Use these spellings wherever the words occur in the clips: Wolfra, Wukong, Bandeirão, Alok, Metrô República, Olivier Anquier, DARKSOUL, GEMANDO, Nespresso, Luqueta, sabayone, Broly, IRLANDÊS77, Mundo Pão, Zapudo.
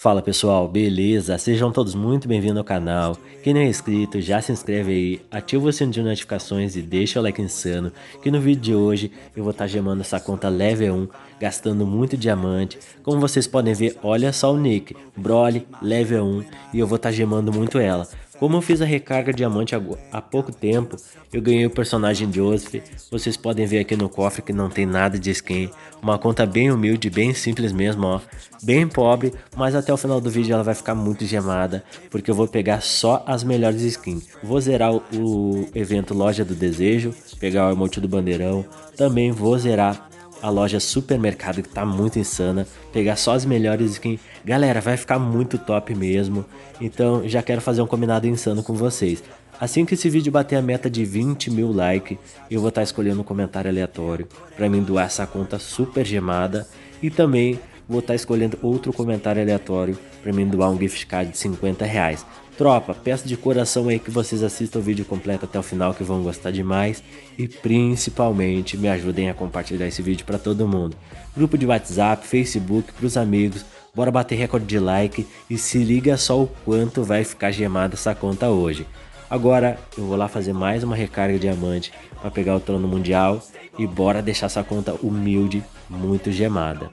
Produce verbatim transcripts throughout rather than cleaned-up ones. Fala pessoal, beleza? Sejam todos muito bem-vindos ao canal. Quem não é inscrito, já se inscreve aí, ativa o sininho de notificações e deixa o like insano, que no vídeo de hoje eu vou estar gemando essa conta level um, gastando muito diamante. Como vocês podem ver, olha só o nick, Broly level um, e eu vou estar gemando muito ela. Como eu fiz a recarga de diamante há pouco tempo, eu ganhei o personagem Joseph. Vocês podem ver aqui no cofre que não tem nada de skin. Uma conta bem humilde, bem simples mesmo, ó. Bem pobre, mas até o final do vídeo ela vai ficar muito gemada, porque eu vou pegar só as melhores skins. Vou zerar o evento Loja do Desejo, pegar o emote do Bandeirão. Também vou zerar a loja Supermercado, que tá muito insana, pegar só as melhores skins. Galera, vai ficar muito top mesmo. Então já quero fazer um combinado insano com vocês. Assim que esse vídeo bater a meta de vinte mil likes, eu vou estar escolhendo um comentário aleatório para mim doar essa conta super gemada, e também vou estar escolhendo outro comentário aleatório para mim doar um gift card de cinquenta reais. Tropa, peço de coração aí que vocês assistam o vídeo completo até o final, que vão gostar demais, e principalmente me ajudem a compartilhar esse vídeo para todo mundo. Grupo de WhatsApp, Facebook, pros amigos, bora bater recorde de like, e se liga só o quanto vai ficar gemada essa conta hoje. Agora eu vou lá fazer mais uma recarga de diamante para pegar o trono mundial, e bora deixar essa conta humilde muito gemada.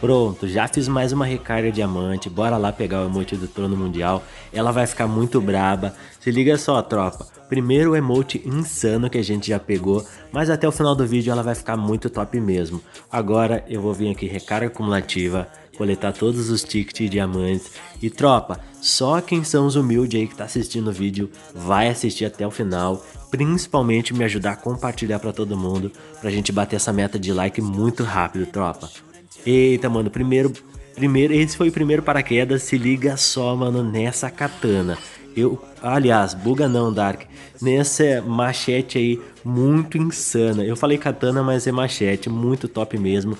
Pronto, já fiz mais uma recarga diamante, bora lá pegar o emote do trono mundial, ela vai ficar muito braba. Se liga só, tropa, primeiro o emote insano que a gente já pegou, mas até o final do vídeo ela vai ficar muito top mesmo. Agora eu vou vir aqui, recarga acumulativa, coletar todos os tickets e diamantes, e tropa, só quem são os humildes aí que tá assistindo o vídeo, vai assistir até o final, principalmente me ajudar a compartilhar pra todo mundo, pra gente bater essa meta de like muito rápido, tropa. Eita, mano, primeiro, primeiro, esse foi o primeiro paraquedas. Se liga só, mano, nessa katana. Eu, aliás, buga não, Dark. Nessa machete aí, muito insana. Eu falei katana, mas é machete, muito top mesmo.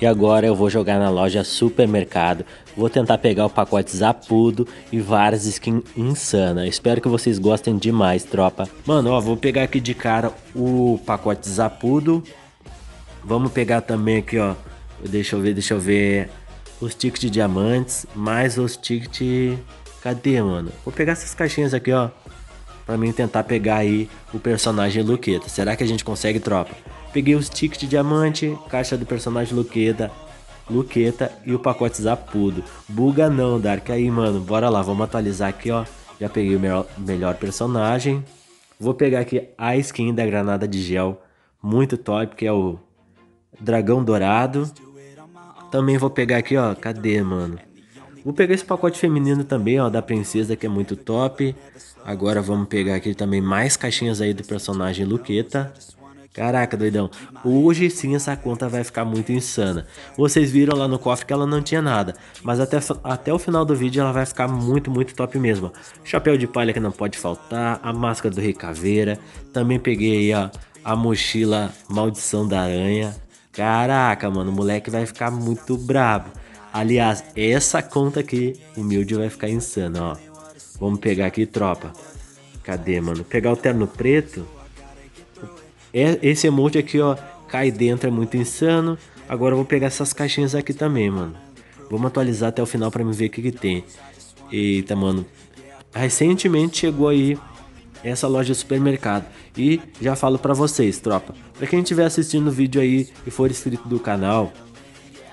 E agora eu vou jogar na loja Supermercado. Vou tentar pegar o pacote Zapudo e várias skins insana. Espero que vocês gostem demais, tropa. Mano, ó, vou pegar aqui de cara o pacote Zapudo. Vamos pegar também aqui, ó. Deixa eu ver, deixa eu ver os tickets de diamantes, mais os tickets... Cadê, mano? Vou pegar essas caixinhas aqui, ó, pra mim tentar pegar aí o personagem Luqueta. Será que a gente consegue, tropa? Peguei os tickets de diamante, caixa do personagem Luqueta, Luqueta e o pacote Zapudo. Buga não, Dark. Aí, mano, bora lá, vamos atualizar aqui, ó. Já peguei o melhor, melhor personagem. Vou pegar aqui a skin da granada de gel, muito top, que é o Dragão Dourado. Também vou pegar aqui, ó, cadê, mano? Vou pegar esse pacote feminino também, ó, da princesa, que é muito top. Agora vamos pegar aqui também mais caixinhas aí do personagem Luqueta. Caraca, doidão. Hoje sim essa conta vai ficar muito insana. Vocês viram lá no cofre que ela não tinha nada, mas até, até o final do vídeo ela vai ficar muito, muito top mesmo. Chapéu de palha que não pode faltar, a máscara do Rei Caveira. Também peguei aí, ó, a mochila Maldição da Aranha. Caraca, mano, o moleque vai ficar muito brabo. Aliás, essa conta aqui, humilde, vai ficar insana, ó. Vamos pegar aqui, tropa. Cadê, mano? Pegar o terno preto. Esse emote aqui, ó, cai dentro, é muito insano. Agora eu vou pegar essas caixinhas aqui também, mano. Vamos atualizar até o final pra me ver o que que tem. Eita, mano. Recentemente chegou aí essa loja de supermercado, e já falo pra vocês, tropa, pra quem estiver assistindo o vídeo aí e for inscrito do canal,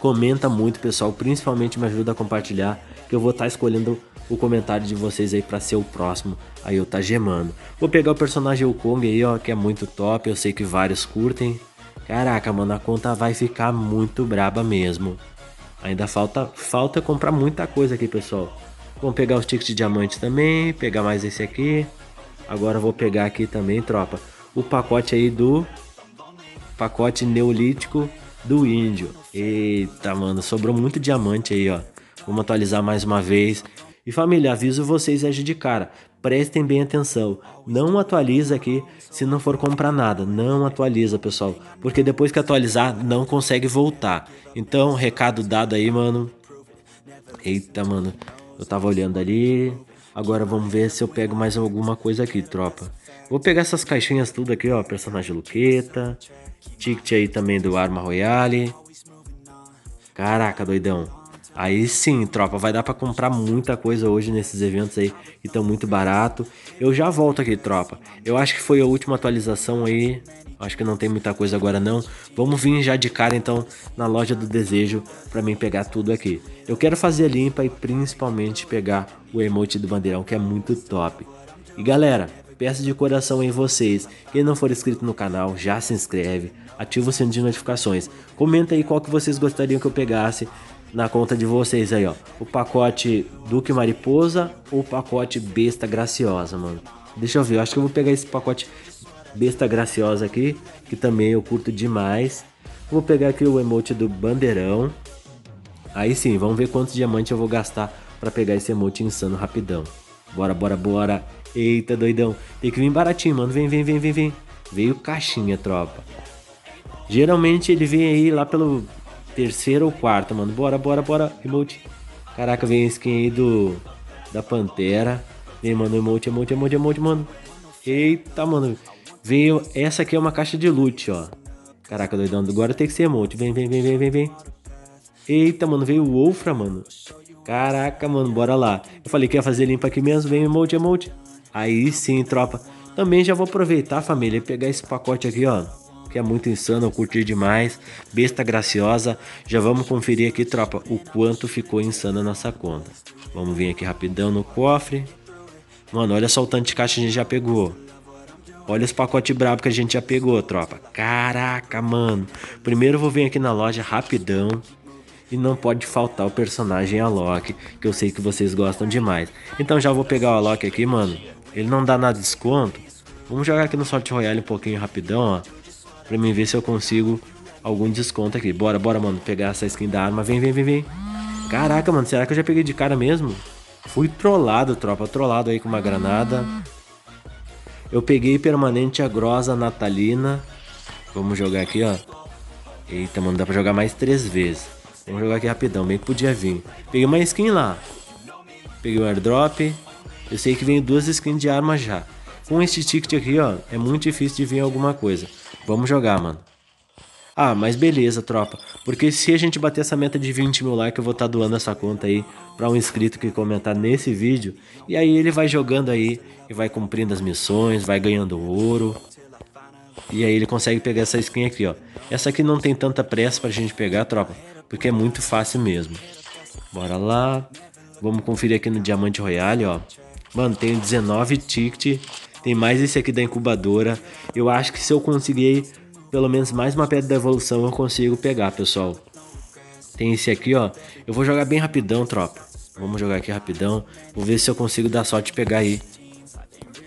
comenta muito, pessoal, principalmente me ajuda a compartilhar, que eu vou estar escolhendo o comentário de vocês aí pra ser o próximo, aí eu tá gemando. Vou pegar o personagem Wukong aí, ó, que é muito top, eu sei que vários curtem. Caraca, mano, a conta vai ficar muito braba mesmo. Ainda falta, falta comprar muita coisa aqui, pessoal. Vamos pegar os tickets de diamante também, pegar mais esse aqui. Agora eu vou pegar aqui também, tropa, o pacote aí do pacote neolítico do índio. Eita, mano, sobrou muito diamante aí, ó. Vamos atualizar mais uma vez. E família, aviso vocês hoje de cara, prestem bem atenção, não atualiza aqui se não for comprar nada, não atualiza, pessoal, porque depois que atualizar não consegue voltar. Então, recado dado aí, mano. Eita, mano, eu tava olhando ali. Agora vamos ver se eu pego mais alguma coisa aqui, tropa. Vou pegar essas caixinhas tudo aqui, ó. Personagem Luqueta. Ticket aí também do Arma Royale. Caraca, doidão. Aí sim, tropa, vai dar pra comprar muita coisa hoje nesses eventos aí que estão muito barato. Eu já volto aqui, tropa. Eu acho que foi a última atualização aí. Acho que não tem muita coisa agora não. Vamos vir já de cara então na loja do desejo pra mim pegar tudo aqui. Eu quero fazer limpa e principalmente pegar o emote do bandeirão, que é muito top. E galera, peço de coração em vocês, quem não for inscrito no canal, já se inscreve, ativa o sininho de notificações. Comenta aí qual que vocês gostariam que eu pegasse na conta de vocês aí, ó. O pacote Duque Mariposa ou o pacote Besta Graciosa, mano. Deixa eu ver, eu acho que eu vou pegar esse pacote Besta Graciosa aqui, que também eu curto demais. Vou pegar aqui o emote do Bandeirão. Aí sim, vamos ver quantos diamantes eu vou gastar pra pegar esse emote insano rapidão. Bora, bora, bora. Eita, doidão. Tem que vir baratinho, mano. Vem, vem, vem, vem, vem. Veio caixinha, tropa. Geralmente ele vem aí lá pelo terceiro ou quarto, mano. Bora, bora, bora. Emote. Caraca, vem a skin aí do... da Pantera. Vem, mano. Emote, emote, emote, emote, mano. Eita, mano. Veio... Essa aqui é uma caixa de loot, ó. Caraca, doidão. Agora tem que ser emote. Vem, vem, vem, vem, vem, vem. Eita, mano. Veio o Wolfra, mano. Caraca, mano. Bora lá. Eu falei que ia fazer limpa aqui mesmo. Vem, emote, emote. Aí sim, tropa. Também já vou aproveitar, família, e pegar esse pacote aqui, ó, que é muito insano, eu curti demais. Besta Graciosa. Já vamos conferir aqui, tropa, o quanto ficou insano a nossa conta. Vamos vir aqui rapidão no cofre. Mano, olha só o tanto de caixa que a gente já pegou. Olha os pacotes brabo que a gente já pegou, tropa. Caraca, mano. Primeiro eu vou vir aqui na loja rapidão. E não pode faltar o personagem Alok, que eu sei que vocês gostam demais. Então já vou pegar o Alok aqui, mano. Ele não dá nada de desconto. Vamos jogar aqui no Sorte Royale um pouquinho rapidão, ó. Pra mim ver se eu consigo algum desconto aqui. Bora, bora, mano. Pegar essa skin da arma. Vem, vem, vem, vem. Caraca, mano. Será que eu já peguei de cara mesmo? Fui trollado, tropa. Trollado aí com uma granada. Eu peguei permanente a Grosa Natalina. Vamos jogar aqui, ó. Eita, mano. Dá pra jogar mais três vezes. Vamos jogar aqui rapidão. Bem que podia vir. Peguei uma skin lá. Peguei um airdrop. Eu sei que vem duas skins de arma já. Com este ticket aqui, ó, é muito difícil de vir alguma coisa. Vamos jogar, mano. Ah, mas beleza, tropa. Porque se a gente bater essa meta de vinte mil likes, eu vou estar doando essa conta aí pra um inscrito que comentar nesse vídeo. E aí ele vai jogando aí e vai cumprindo as missões, vai ganhando ouro. E aí ele consegue pegar essa skin aqui, ó. Essa aqui não tem tanta pressa pra gente pegar, tropa, porque é muito fácil mesmo. Bora lá. Vamos conferir aqui no Diamante Royale, ó. Mano, tem dezenove tickets, tem mais esse aqui da incubadora. Eu acho que se eu conseguir pelo menos mais uma pedra da evolução, eu consigo pegar, pessoal. Tem esse aqui, ó. Eu vou jogar bem rapidão, tropa. Vamos jogar aqui rapidão. Vou ver se eu consigo dar sorte de pegar aí.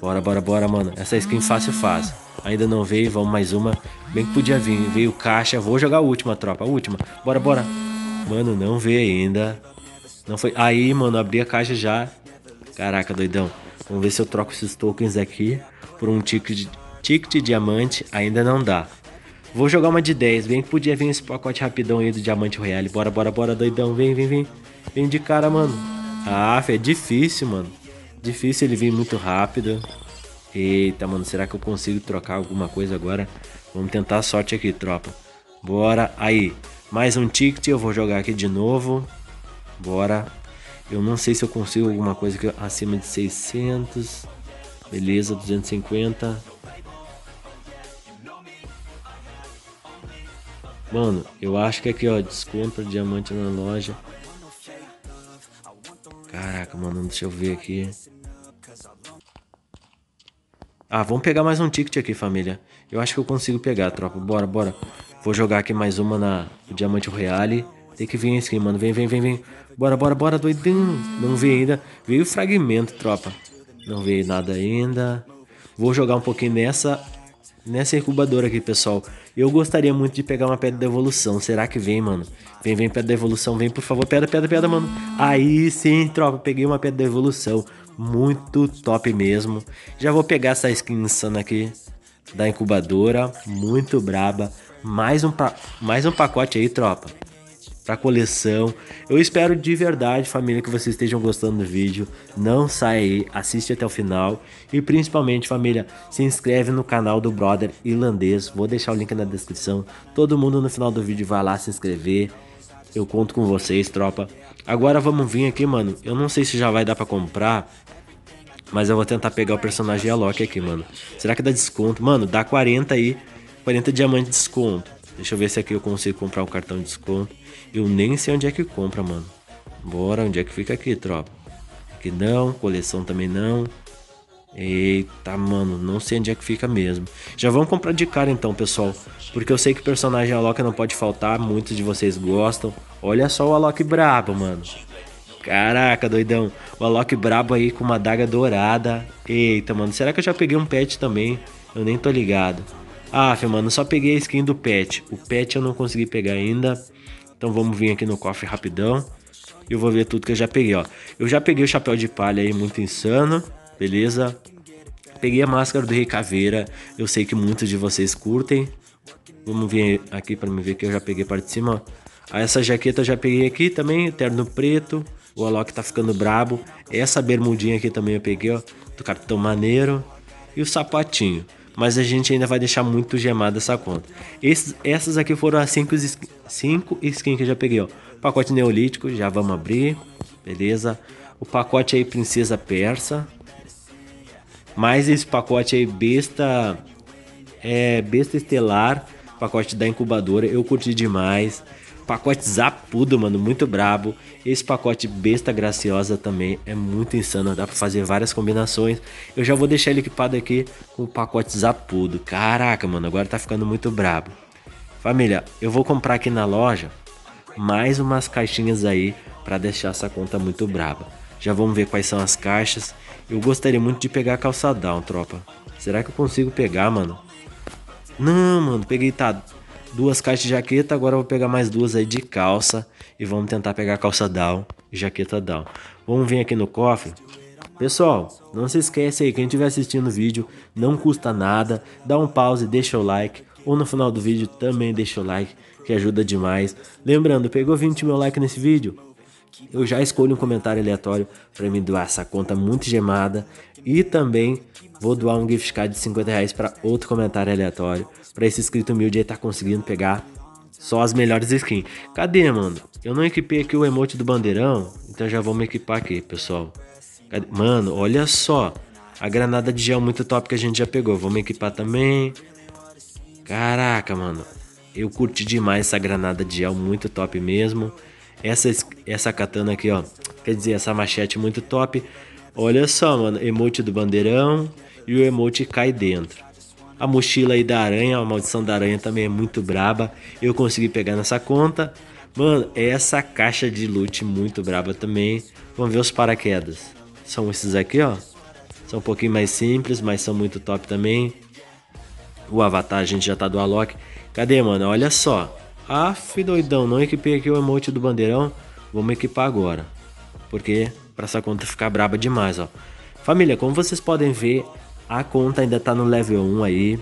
Bora, bora, bora, mano. Essa skin fácil, fácil. Ainda não veio, vamos mais uma. Bem que podia vir, veio caixa. Vou jogar a última, tropa, a última. Bora, bora. Mano, não veio ainda. Não foi. Aí, mano, abri a caixa já. Caraca, doidão. Vamos ver se eu troco esses tokens aqui por um ticket de, ticket de diamante. Ainda não dá. Vou jogar uma de dez. Bem que podia vir esse pacote rapidão aí do Diamante Royale. Bora, bora, bora, doidão. Vem, vem, vem. Vem de cara, mano. Ah, é difícil, mano. Difícil ele vir muito rápido. Eita, mano. Será que eu consigo trocar alguma coisa agora? Vamos tentar a sorte aqui, tropa. Bora. Aí. Mais um ticket. Eu vou jogar aqui de novo. Bora. Eu não sei se eu consigo alguma coisa que acima de seiscentos. Beleza, duzentos e cinquenta. Mano, eu acho que aqui, ó, desconto de diamante na loja. Caraca, mano, deixa eu ver aqui. Ah, vamos pegar mais um ticket aqui, família. Eu acho que eu consigo pegar, tropa. Bora, bora. Vou jogar aqui mais uma na Diamante Royale. Tem que vir skin, mano. Vem, vem, vem, vem. Bora, bora, bora, doidinho. Não veio ainda. Veio o fragmento, tropa. Não veio nada ainda. Vou jogar um pouquinho nessa nessa incubadora aqui, pessoal. Eu gostaria muito de pegar uma pedra da evolução. Será que vem, mano? Vem, vem, pedra da evolução. Vem, por favor. Pedra, pedra, pedra, mano. Aí sim, tropa. Peguei uma pedra da evolução. Muito top mesmo. Já vou pegar essa skin insana aqui da incubadora. Muito braba. Mais um, pa... Mais um pacote aí, tropa, pra coleção. Eu espero de verdade, família, que vocês estejam gostando do vídeo. Não sai aí, assiste até o final. E principalmente, família, se inscreve no canal do brother irlandês. Vou deixar o link na descrição. Todo mundo no final do vídeo vai lá se inscrever. Eu conto com vocês, tropa. Agora vamos vir aqui, mano. Eu não sei se já vai dar pra comprar, mas eu vou tentar pegar o personagem Alok aqui, mano. Será que dá desconto? Mano, dá quarenta aí. quarenta diamantes de desconto. Deixa eu ver se aqui eu consigo comprar o cartão de desconto. Eu nem sei onde é que compra, mano. Bora, onde é que fica aqui, tropa? Aqui não, coleção também não. Eita, mano, não sei onde é que fica mesmo. Já vamos comprar de cara então, pessoal, porque eu sei que o personagem Alok não pode faltar. Muitos de vocês gostam. Olha só o Alok brabo, mano. Caraca, doidão. O Alok brabo aí com uma adaga dourada. Eita, mano, será que eu já peguei um pet também? Eu nem tô ligado. Ah, mano, só peguei a skin do pet. O pet eu não consegui pegar ainda. Então vamos vir aqui no cofre rapidão. Eu vou ver tudo que eu já peguei, ó. Eu já peguei o chapéu de palha aí, muito insano. Beleza? Peguei a máscara do Rei Caveira. Eu sei que muitos de vocês curtem. Vamos vir aqui pra me ver que eu já peguei a parte de cima, ó. Ah, essa jaqueta eu já peguei aqui também. Terno preto. O Alok tá ficando brabo. Essa bermudinha aqui também eu peguei, ó. Do Capitão Maneiro. E o sapatinho. Mas a gente ainda vai deixar muito gemada essa conta. Esses, essas aqui foram as cinco skins que eu já peguei, ó. Pacote neolítico, já vamos abrir. Beleza? O pacote aí princesa persa. Mais esse pacote aí besta, é, besta estelar. Pacote da incubadora, eu curti demais. Pacote zapudo, mano, muito brabo. Esse pacote besta graciosa também é muito insano, dá pra fazer várias combinações. Eu já vou deixar ele equipado aqui com o pacote zapudo. Caraca, mano, agora tá ficando muito brabo. Família, eu vou comprar aqui na loja mais umas caixinhas aí pra deixar essa conta muito braba. Já vamos ver quais são as caixas. Eu gostaria muito de pegar calçadão, tropa. Será que eu consigo pegar, mano? Não, mano, peguei, tá... Duas caixas de jaqueta, agora eu vou pegar mais duas aí de calça. E vamos tentar pegar calça down e jaqueta down. Vamos vir aqui no cofre. Pessoal, não se esquece aí, quem estiver assistindo o vídeo, não custa nada. Dá um pause, deixa o like. Ou no final do vídeo também deixa o like, que ajuda demais. Lembrando, pegou vinte mil likes nesse vídeo? Eu já escolho um comentário aleatório para me doar essa conta muito gemada. E também vou doar um gift card de cinquenta reais para outro comentário aleatório. Para esse inscrito humilde aí tá conseguindo pegar só as melhores skins. Cadê, mano? Eu não equipei aqui o emote do bandeirão. Então já vou me equipar aqui, pessoal. Cadê? Mano, olha só. A granada de gel muito top que a gente já pegou. Vou me equipar também. Caraca, mano. Eu curti demais essa granada de gel, muito top mesmo. Essa, essa katana aqui, ó. Quer dizer, essa machete muito top. Olha só, mano. Emote do bandeirão. E o emote cai dentro. A mochila aí da aranha. A maldição da aranha também é muito braba. Eu consegui pegar nessa conta. Mano, essa caixa de loot muito braba também. Vamos ver os paraquedas. São esses aqui, ó. São um pouquinho mais simples, mas são muito top também. O avatar a gente já tá do Alok. Cadê, mano? Olha só. Aff, doidão, não equipei aqui o emote do bandeirão. Vamos equipar agora, porque pra essa conta ficar braba demais, ó. Família, como vocês podem ver, a conta ainda tá no level um aí.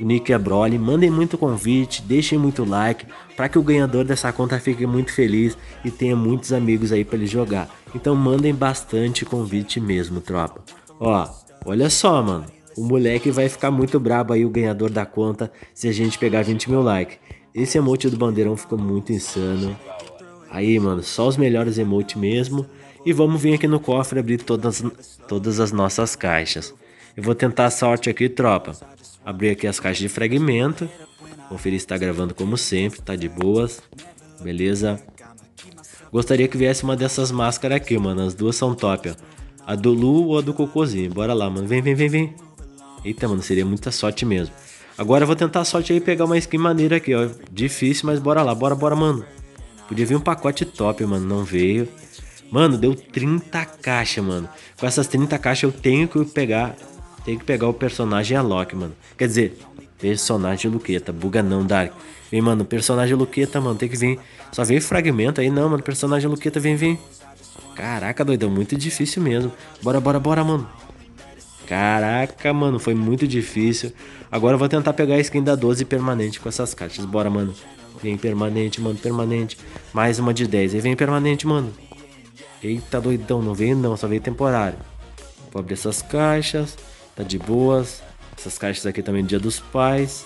O nick é Broly. Mandem muito convite, deixem muito like, pra que o ganhador dessa conta fique muito feliz e tenha muitos amigos aí pra ele jogar. Então mandem bastante convite mesmo, tropa. Ó, olha só, mano. O moleque vai ficar muito brabo aí, o ganhador da conta, se a gente pegar vinte mil likes. Esse emote do bandeirão ficou muito insano. Aí, mano, só os melhores emotes mesmo. E vamos vir aqui no cofre abrir todas, todas as nossas caixas. Eu vou tentar a sorte aqui, tropa. Abrir aqui as caixas de fragmento. Conferir se tá gravando como sempre, tá de boas. Beleza? Gostaria que viesse uma dessas máscaras aqui, mano. As duas são top, ó. A do Lu ou a do Cocôzinho. Bora lá, mano. Vem, vem, vem, vem. Eita, mano, seria muita sorte mesmo. Agora eu vou tentar a sorte aí e pegar uma skin maneira aqui, ó. Difícil, mas bora lá, bora, bora, mano. Podia vir um pacote top, mano, não veio. Mano, deu trinta caixas, mano. Com essas trinta caixas eu tenho que pegar, tenho que pegar o personagem Alok, mano. Quer dizer, personagem Luqueta, buga não, Dark. Vem, mano, personagem Luqueta, mano, tem que vir. Só veio fragmento aí, não, mano, personagem Luqueta, vem, vem. Caraca, doidão, muito difícil mesmo. Bora, bora, bora, mano. Caraca, mano, foi muito difícil. Agora eu vou tentar pegar a skin da doze permanente com essas caixas. Bora, mano. Vem permanente, mano, permanente. Mais uma de dez. Aí vem permanente, mano. Eita, doidão, não veio não, só veio temporário. Vou abrir essas caixas. Tá de boas. Essas caixas aqui também do Dia dos Pais.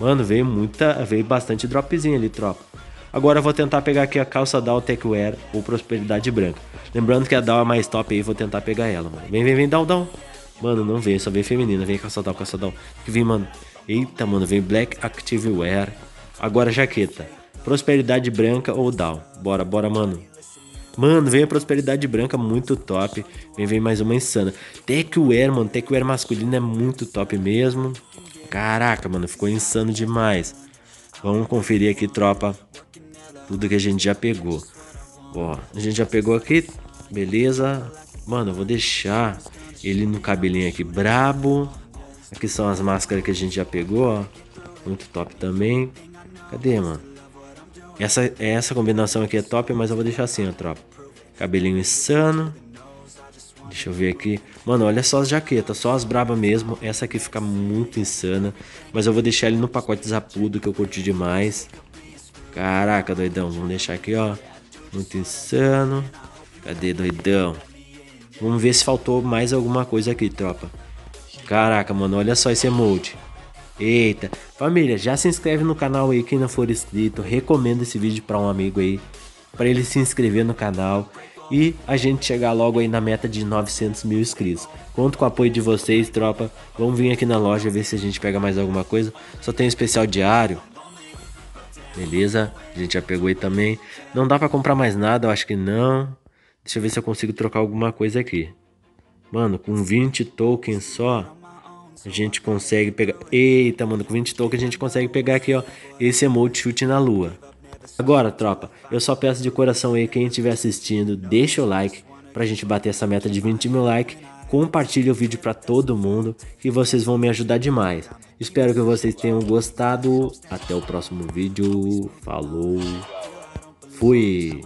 Mano, veio muita, veio bastante dropzinho ali, tropa. Agora eu vou tentar pegar aqui a calça Dow Techwear ou Prosperidade Branca. Lembrando que a Dow é mais top aí, vou tentar pegar ela, mano. Vem, vem, vem, Dow, Dow. Mano, não vem, só vem feminina. Vem calça Dow, calça Dow. Que vem, mano. Eita, mano, vem Black Active Wear. Agora jaqueta. Prosperidade Branca ou Dow. Bora, bora, mano. Mano, vem a Prosperidade Branca, muito top. Vem, vem mais uma insana. Techwear, mano, Techwear masculino é muito top mesmo. Caraca, mano, ficou insano demais. Vamos conferir aqui, tropa, tudo que a gente já pegou. Ó, a gente já pegou aqui, beleza. Mano, eu vou deixar ele no cabelinho aqui, brabo. Aqui são as máscaras que a gente já pegou, ó. Muito top também. Cadê, mano? Essa, essa combinação aqui é top, mas eu vou deixar assim, ó, tropa. Cabelinho insano. Deixa eu ver aqui. Mano, olha só as jaquetas, só as braba mesmo. Essa aqui fica muito insana. Mas eu vou deixar ele no pacote zapudo, que eu curti demais. Caraca, doidão. Vamos deixar aqui, ó. Muito insano. Cadê, doidão? Vamos ver se faltou mais alguma coisa aqui, tropa. Caraca, mano, olha só esse emoji. Eita, família, já se inscreve no canal aí quem não for inscrito. Recomendo esse vídeo para um amigo aí, para ele se inscrever no canal e a gente chegar logo aí na meta de novecentos mil inscritos. Conto com o apoio de vocês, tropa. Vamos vir aqui na loja ver se a gente pega mais alguma coisa. Só tem um especial diário. Beleza, a gente já pegou aí também. Não dá para comprar mais nada, eu acho que não. Deixa eu ver se eu consigo trocar alguma coisa aqui. Mano, com vinte tokens só a gente consegue pegar. Eita, mano, com vinte tokens a gente consegue pegar aqui, ó, esse emote chute na lua. Agora, tropa, eu só peço de coração aí, quem estiver assistindo, deixa o like pra gente bater essa meta de vinte mil likes. Compartilha o vídeo pra todo mundo, que vocês vão me ajudar demais. Espero que vocês tenham gostado. Até o próximo vídeo. Falou. Fui.